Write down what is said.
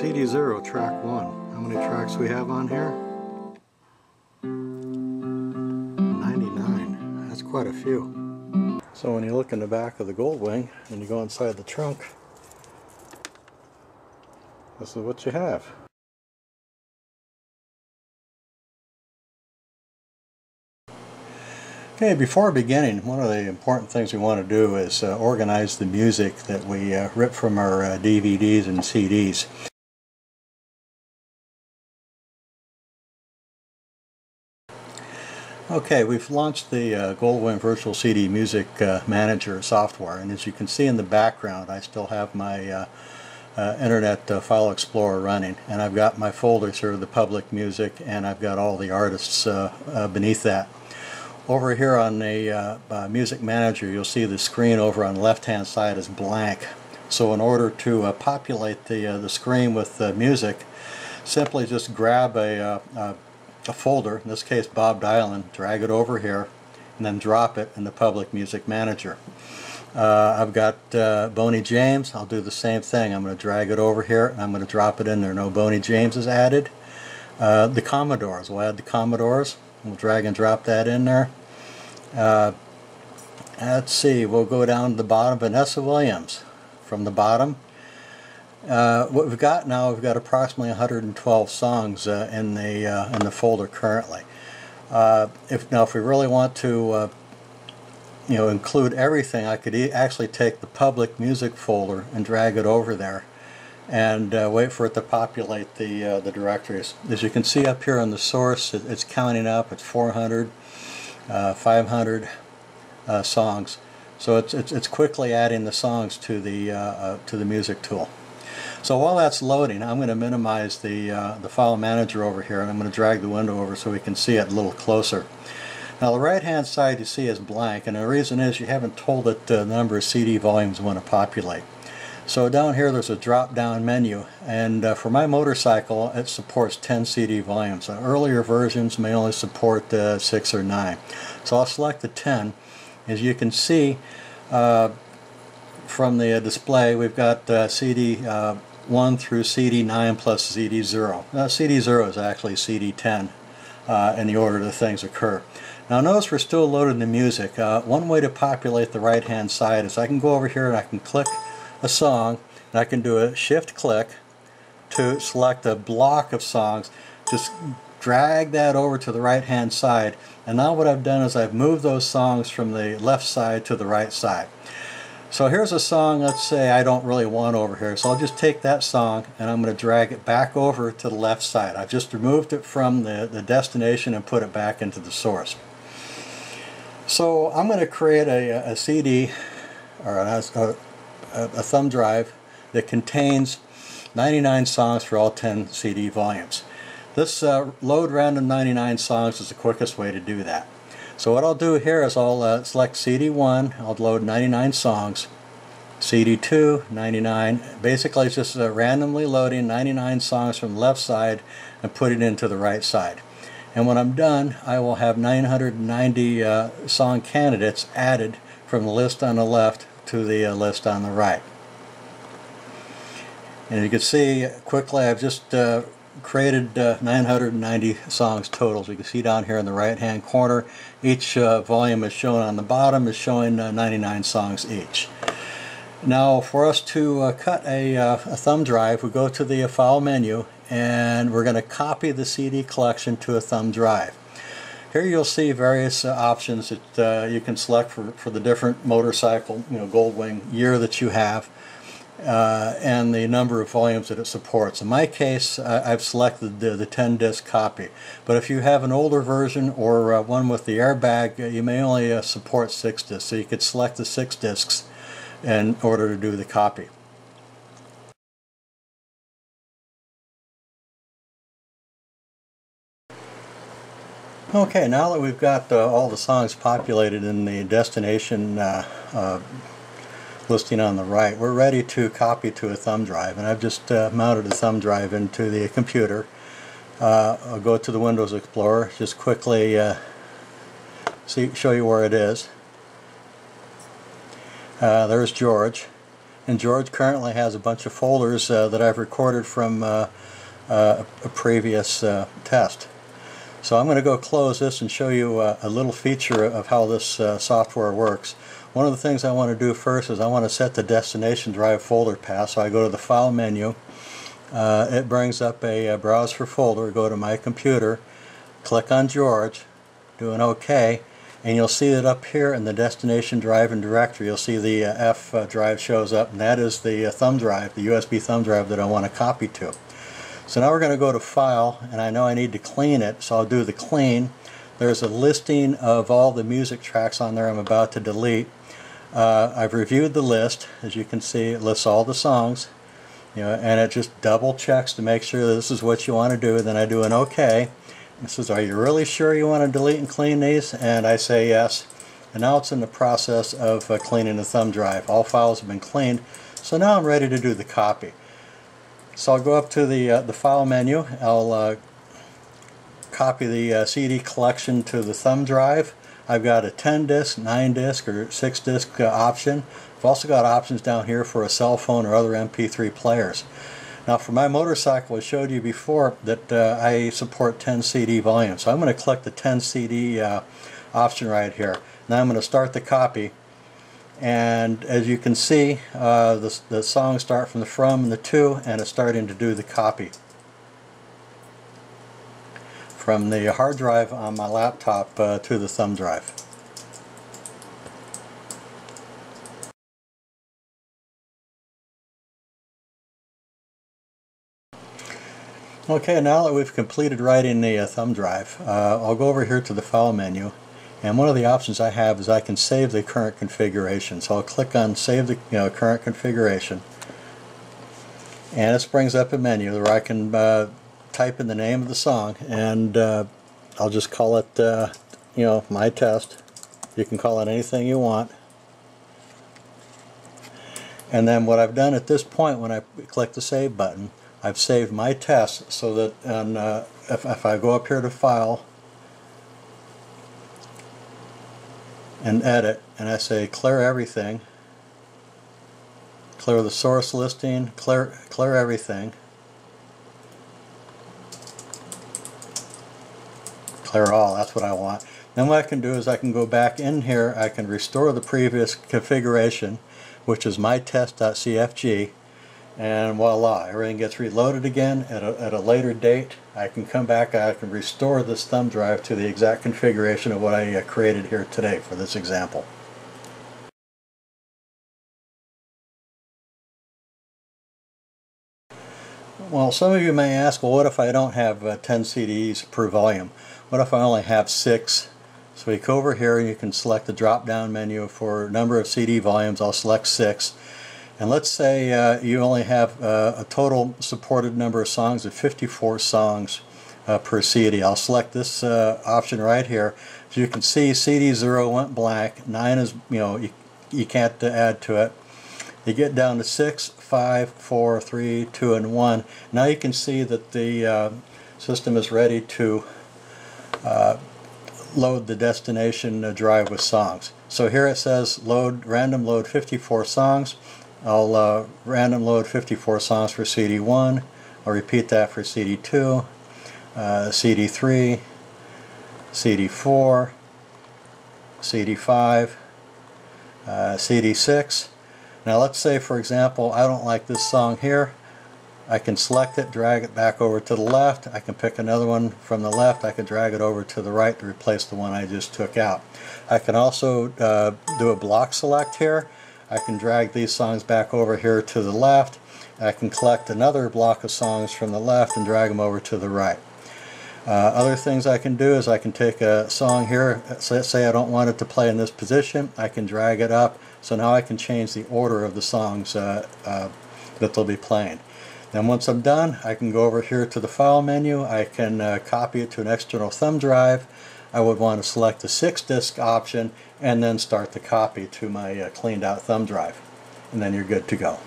CD 0, track 1. How many tracks we have on here? 99. That's quite a few. So when you look in the back of the Goldwing and you go inside the trunk, this is what you have. Okay, before beginning, one of the important things we want to do is organize the music that we rip from our DVDs and CDs. Okay, we've launched the Goldwing Virtual CD Music Manager software, and as you can see in the background, I still have my Internet File Explorer running, and I've got my folders here, the public music, and I've got all the artists beneath that. Over here on the Music Manager, you'll see the screen over on the left-hand side is blank. So in order to populate the screen with music, simply just grab a folder, in this case Bob Dylan, drag it over here, and then drop it in the Public Music Manager. I've got Boney James. I'll do the same thing. I'm going to drag it over here, and I'm going to drop it in there. No Boney James is added. The Commodores. We'll add the Commodores. We'll drag and drop that in there. Let's see, we'll go down to the bottom, Vanessa Williams from the bottom. What we've got now, we've got approximately 112 songs in the folder currently. If we really want to you know, include everything, I could actually take the public music folder and drag it over there and wait for it to populate the directories. As you can see up here on the source, it's counting up. It's 400, 500 songs. So it's quickly adding the songs to the music tool. So while that's loading, I'm going to minimize the file manager over here, and I'm going to drag the window over so we can see it a little closer. Now the right-hand side you see is blank, and the reason is you haven't told it the number of CD volumes you want to populate. So down here there's a drop-down menu, and for my motorcycle it supports 10 CD volumes. Earlier versions may only support 6 or 9. So I'll select the 10. As you can see from the display, we've got CD 1 through CD 9 plus CD 0. Now CD 0 is actually CD 10 in the order that things occur. Now notice we're still loading the music. One way to populate the right-hand side is I can go over here and I can click a song, and I can do a shift click to select a block of songs, just drag that over to the right hand side, and now what I've done is I've moved those songs from the left side to the right side. So here's a song, let's say, I don't really want over here, so I'll just take that song and I'm going to drag it back over to the left side. I've just removed it from the destination and put it back into the source. So I'm going to create a CD or a thumb drive that contains 99 songs for all 10 CD volumes. This load random 99 songs is the quickest way to do that. So what I'll do here is I'll select CD 1, I'll load 99 songs, CD 2, 99. Basically it's just randomly loading 99 songs from the left side and putting it into the right side. And when I'm done, I will have 990 song candidates added from the list on the left to the list on the right. And you can see quickly I've just created 990 songs total. So you can see down here in the right hand corner, each volume is shown on the bottom, is showing 99 songs each. Now for us to cut a thumb drive, we go to the file menu and we're going to copy the CD collection to a thumb drive. Here you'll see various options that you can select for the different motorcycle, you know, Goldwing year that you have, and the number of volumes that it supports. In my case, I've selected the 10-disc copy. But if you have an older version or one with the airbag, you may only support 6 discs. So you could select the 6 discs in order to do the copy. Okay, now that we've got all the songs populated in the destination listing on the right, we're ready to copy to a thumb drive. And I've just mounted a thumb drive into the computer. I'll go to the Windows Explorer, just quickly show you where it is. There's George. And George currently has a bunch of folders that I've recorded from a previous test. So I'm going to go close this and show you a little feature of how this software works. One of the things I want to do first is I want to set the destination drive folder path. So I go to the File menu. It brings up a Browse for Folder. Go to My Computer, click on George, do an OK, and you'll see that up here in the destination drive and directory, you'll see the F drive shows up, and that is the thumb drive, the USB thumb drive that I want to copy to. So now we're going to go to File, and I know I need to clean it, so I'll do the clean. There's a listing of all the music tracks on there I'm about to delete. I've reviewed the list. As you can see, it lists all the songs, and it just double checks to make sure that this is what you want to do. Then I do an OK. It says, are you really sure you want to delete and clean these? And I say yes. And now it's in the process of cleaning the thumb drive. All files have been cleaned, so now I'm ready to do the copy. So I'll go up to the File menu. I'll copy the CD collection to the thumb drive. I've got a 10-disc, 9-disc, or 6-disc option. I've also got options down here for a cell phone or other MP3 players. Now for my motorcycle, I showed you before that I support 10 CD volumes. So I'm going to click the 10 CD option right here. Now I'm going to start the copy. And as you can see, the songs start from the from and the to, and it's starting to do the copy. From the hard drive on my laptop to the thumb drive. Okay, now that we've completed writing the thumb drive, I'll go over here to the File menu. And one of the options I have is I can save the current configuration. So I'll click on Save the Current Configuration. And this brings up a menu where I can type in the name of the song. And I'll just call it, My Test. You can call it anything you want. And then what I've done at this point, when I click the Save button, I've saved my test so that if I go up here to File, and edit, and I say clear everything, clear the source listing, clear everything, clear all, that's what I want. Then what I can do is I can go back in here, I can restore the previous configuration, which is mytest.cfg, and voila, everything gets reloaded again at a later date. I can come back, I can restore this thumb drive to the exact configuration of what I created here today for this example. Well, some of you may ask, well, what if I don't have 10 CDs per volume? What if I only have 6? So you go over here and you can select the drop down menu for number of CD volumes. I'll select 6. And let's say you only have a total supported number of songs of 54 songs per CD. I'll select this option right here. So you can see CD 0 went blank, 9 is, you can't add to it. You get down to 6, 5, 4, 3, 2, and 1. Now you can see that the system is ready to load the destination drive with songs. So here it says load, random load 54 songs. I'll random load 54 songs for CD1, I'll repeat that for CD2, CD3, CD4, CD5, CD6. Now let's say, for example, I don't like this song here. I can select it, drag it back over to the left. I can pick another one from the left. I can drag it over to the right to replace the one I just took out. I can also do a block select here. I can drag these songs back over here to the left. I can collect another block of songs from the left and drag them over to the right. Other things I can do is I can take a song here, say I don't want it to play in this position, I can drag it up, so now I can change the order of the songs that they'll be playing. Then once I'm done, I can go over here to the File menu, I can copy it to an external thumb drive. I would want to select the 6-disc option and then start the copy to my cleaned out thumb drive, and then you're good to go.